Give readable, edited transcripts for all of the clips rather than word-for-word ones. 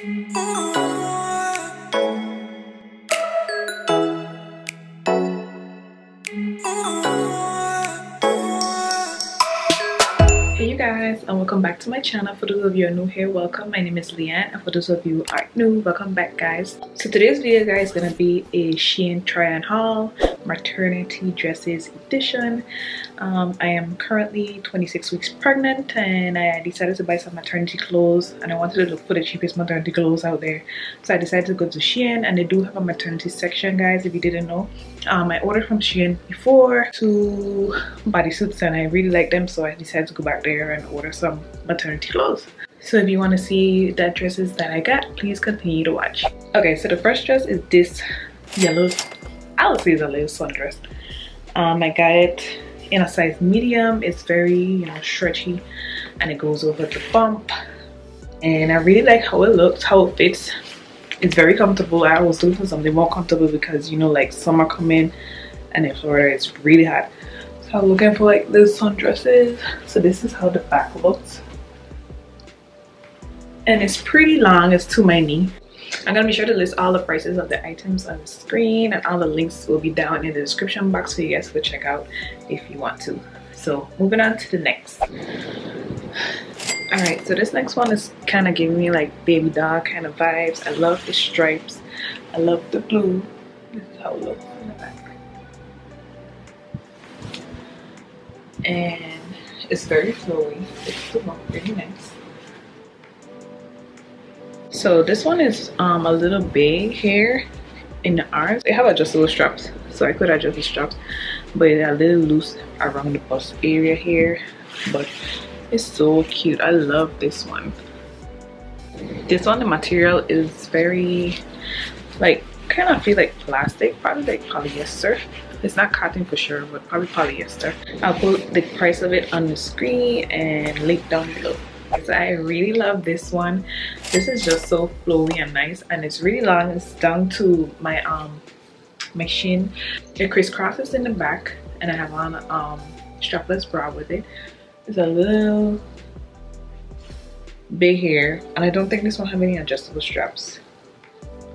Hey you guys, and welcome back to my channel. For those of you who are new here, welcome. My name is Leanne, and for those of you who aren't new, welcome back guys. So today's video guys is gonna be a Shein try on haul, maternity dresses edition. I am currently 26 weeks pregnant, and I decided to buy some maternity clothes, and I wanted to look for the cheapest maternity clothes out there. So I decided to go to Shein, and they do have a maternity section guys, if you didn't know. I ordered from Shein before two bodysuits, and I really like them, so I decided to go back there and order some maternity clothes. So if you want to see the dresses that I got, please continue to watch. Okay, so the first dress is this yellow, I would say it's a little sundress. I got it in a size medium. It's very, you know, stretchy, and it goes over the bump, and I really like how it looks, how it fits. It's very comfortable. I was looking for something more comfortable because, you know, like summer coming, and in Florida it's really hot, so I'm looking for like those sundresses. So this is how the back looks, and it's pretty long. It's to my knee. I'm gonna be sure to list all the prices of the items on the screen, and all the links will be down in the description box for you guys to check out if you want to. So moving on to the next. Alright, so this next one is kind of giving me like baby doll kind of vibes. I love the stripes, I love the blue. This is how it looks in the back, and it's very flowy. It's really nice. So this one is a little big here in the arms. They have adjustable straps, so I could adjust the straps, but they're a little loose around the bust area here. But it's so cute. I love this one. This one, the material is very like, kind of feel like plastic, probably like polyester. It's not cotton for sure, but probably polyester. I'll put the price of it on the screen and link down below. So I really love this one. This is just so flowy and nice, and it's really long. It's down to my my shin. It crisscrosses in the back, and I have on strapless bra with it. It's a little big here, and I don't think this one have any adjustable straps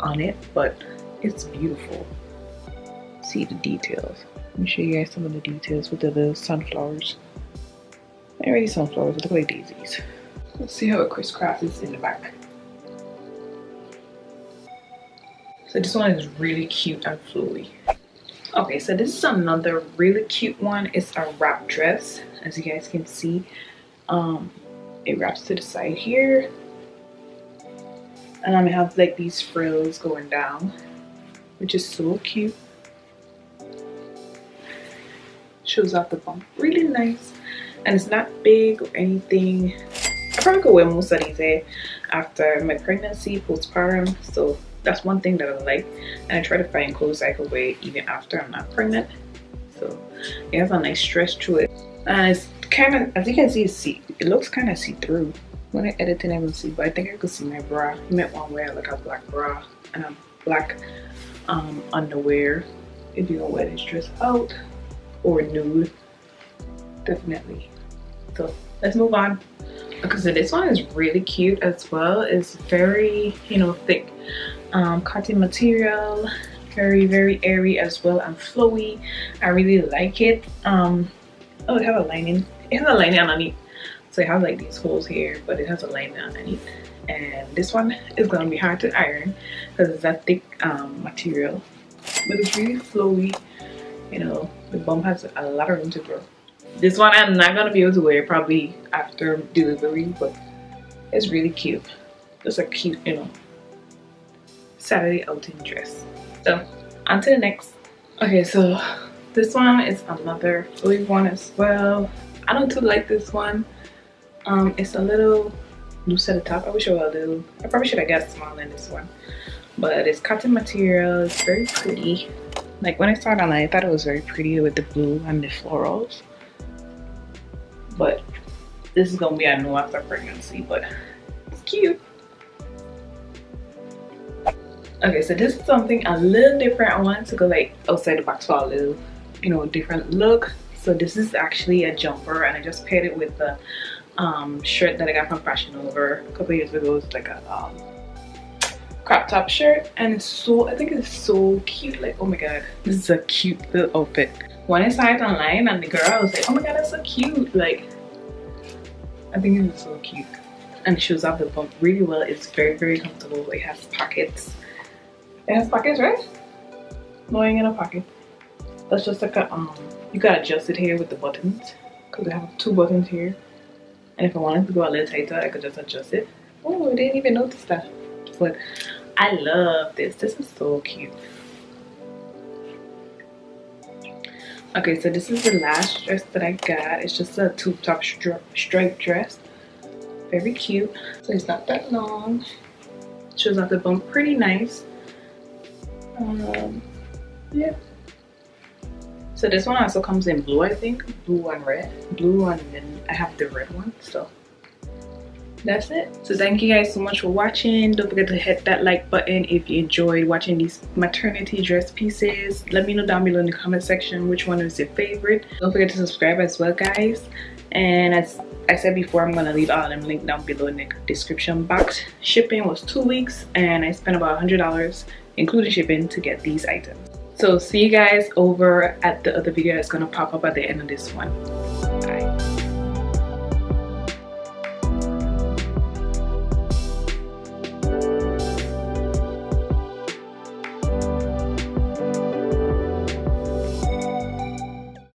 on it, but it's beautiful. See the details. Let me show you guys some of the details with the little sunflowers. Not really sunflowers, but like daisies. Let's see how it crisscrosses in the back. So this one is really cute and flowy. Okay, so this is another really cute one. It's a wrap dress, as you guys can see. It wraps to the side here, and I have like these frills going down, which is so cute. Shows off the bump really nice, and it's not big or anything. I probably could wear most of these here after my pregnancy, postpartum. So that's one thing that I like, and I try to find clothes I could wear even after I'm not pregnant. So it has a nice stretch to it, and it's kind of, as you can see, it looks kind of see-through. When I edit it, I will see, but I think I could see my bra. You might want to wear like a black bra and a black underwear if you're gonna wear this dress out, or nude, definitely. So let's move on. Okay, so this one is really cute as well. It's very, you know, thick cotton material, very airy as well, and flowy. I really like it. Oh, it has a lining. It has a lining underneath, so it has like these holes here, but it has a lining underneath. And this one is gonna be hard to iron because it's that thick material, but it's really flowy. You know, the bump has a lot of room to grow. This one I'm not gonna be able to wear probably after delivery, but it's really cute. It's a cute, you know, Saturday outing dress. So on to the next. Okay, so this one is another flowy one as well. I don't too like this one. It's a little loose at the top. I wish it were a little, I probably should have got smaller than this one, but it's cotton material. It's very pretty. Like when I saw it online, I thought it was very pretty with the blue and the florals. But this is gonna be a no after pregnancy, but it's cute. Okay, so this is something a little different. I wanted to go like outside the box for a little, you know, different look. So this is actually a jumper, and I just paired it with the shirt that I got from Fashion Nova a couple years ago. It's like a crop top shirt, and it's so, I think it's so cute. Like, oh my god, this is a cute little outfit. When I saw it online and the girl was like, oh my god, that's so cute. Like, I think it was so cute. And it shows off the bump really well. It's very, very comfortable. It has pockets. It has pockets, right? No, I ain't got a pocket. That's just like a, you gotta adjust it here with the buttons. Cause I have two buttons here. And if I wanted to go a little tighter, I could just adjust it. Oh, I didn't even notice that. But I love this. This is so cute. Okay, so this is the last dress that I got. It's just a tube top striped dress. Very cute. So it's not that long. It shows off the bump pretty nice. Yeah. So this one also comes in blue, I think. Blue and red. Blue, and then I have the red one. So that's it. So thank you guys so much for watching. Don't forget to hit that like button if you enjoyed watching these maternity dress pieces. Let me know down below in the comment section which one is your favorite. Don't forget to subscribe as well, guys. And as I said before, I'm gonna leave all them linked down below in the description box. Shipping was 2 weeks and I spent about $100 including shipping to get these items. So see you guys over at the other video that's gonna pop up at the end of this one. Bye.